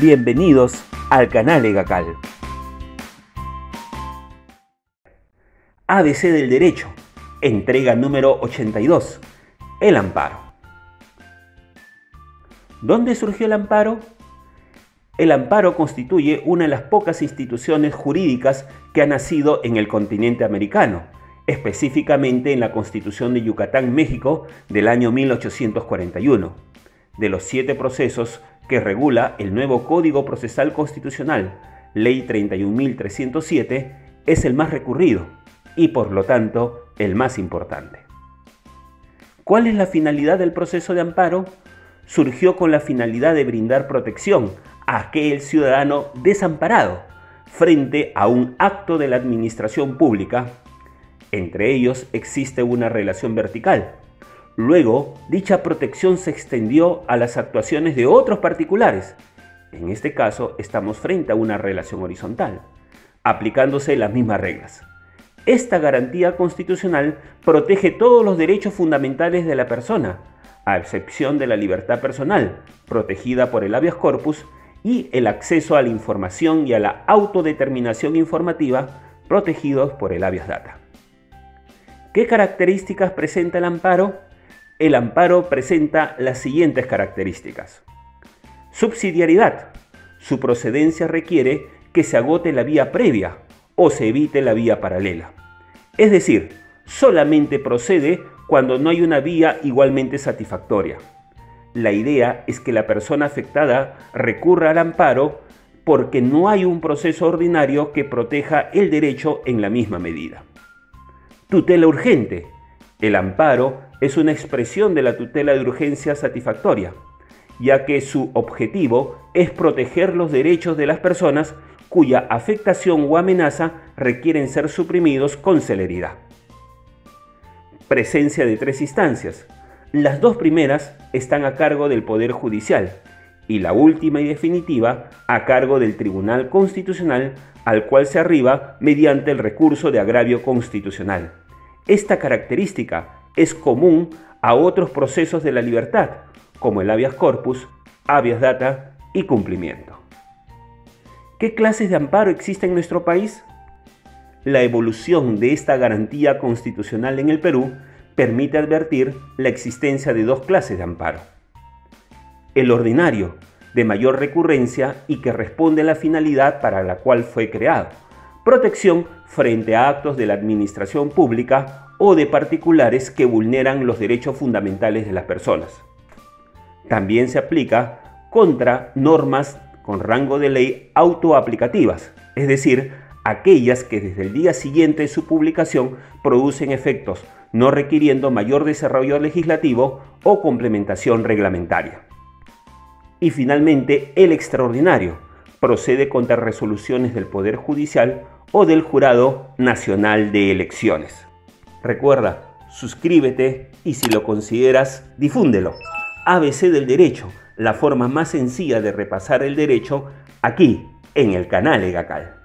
Bienvenidos al canal EGACAL. ABC del Derecho, entrega número 82, el amparo. ¿Dónde surgió el amparo? El amparo constituye una de las pocas instituciones jurídicas que ha nacido en el continente americano, específicamente en la Constitución de Yucatán, México, del año 1841. De los 7 procesos que regula el nuevo Código Procesal Constitucional, Ley 31.307, es el más recurrido y, por lo tanto, el más importante. ¿Cuál es la finalidad del proceso de amparo? Surgió con la finalidad de brindar protección a aquel ciudadano desamparado frente a un acto de la administración pública. Entre ellos existe una relación vertical. Luego, dicha protección se extendió a las actuaciones de otros particulares. En este caso, estamos frente a una relación horizontal, aplicándose las mismas reglas. Esta garantía constitucional protege todos los derechos fundamentales de la persona, a excepción de la libertad personal, protegida por el habeas corpus, y el acceso a la información y a la autodeterminación informativa, protegidos por el habeas data. ¿Qué características presenta el amparo? El amparo presenta las siguientes características. Subsidiariedad. Su procedencia requiere que se agote la vía previa o se evite la vía paralela. Es decir, solamente procede cuando no hay una vía igualmente satisfactoria. La idea es que la persona afectada recurra al amparo porque no hay un proceso ordinario que proteja el derecho en la misma medida. Tutela urgente. El amparo es una expresión de la tutela de urgencia satisfactoria, ya que su objetivo es proteger los derechos de las personas cuya afectación o amenaza requieren ser suprimidos con celeridad. Presencia de 3 instancias. Las 2 primeras están a cargo del Poder Judicial y la última y definitiva a cargo del Tribunal Constitucional, al cual se arriba mediante el recurso de agravio constitucional. Esta característica es común a otros procesos de la libertad, como el habeas corpus, habeas data y cumplimiento. ¿Qué clases de amparo existen en nuestro país? La evolución de esta garantía constitucional en el Perú permite advertir la existencia de 2 clases de amparo. El ordinario, de mayor recurrencia y que responde a la finalidad para la cual fue creado: protección frente a actos de la administración pública o de particulares que vulneran los derechos fundamentales de las personas. También se aplica contra normas con rango de ley autoaplicativas, es decir, aquellas que desde el día siguiente de su publicación producen efectos, no requiriendo mayor desarrollo legislativo o complementación reglamentaria. Y finalmente, el extraordinario procede contra resoluciones del Poder Judicial o del Jurado Nacional de Elecciones. Recuerda, suscríbete y si lo consideras, difúndelo. ABC del Derecho, la forma más sencilla de repasar el derecho, aquí en el canal EGACAL.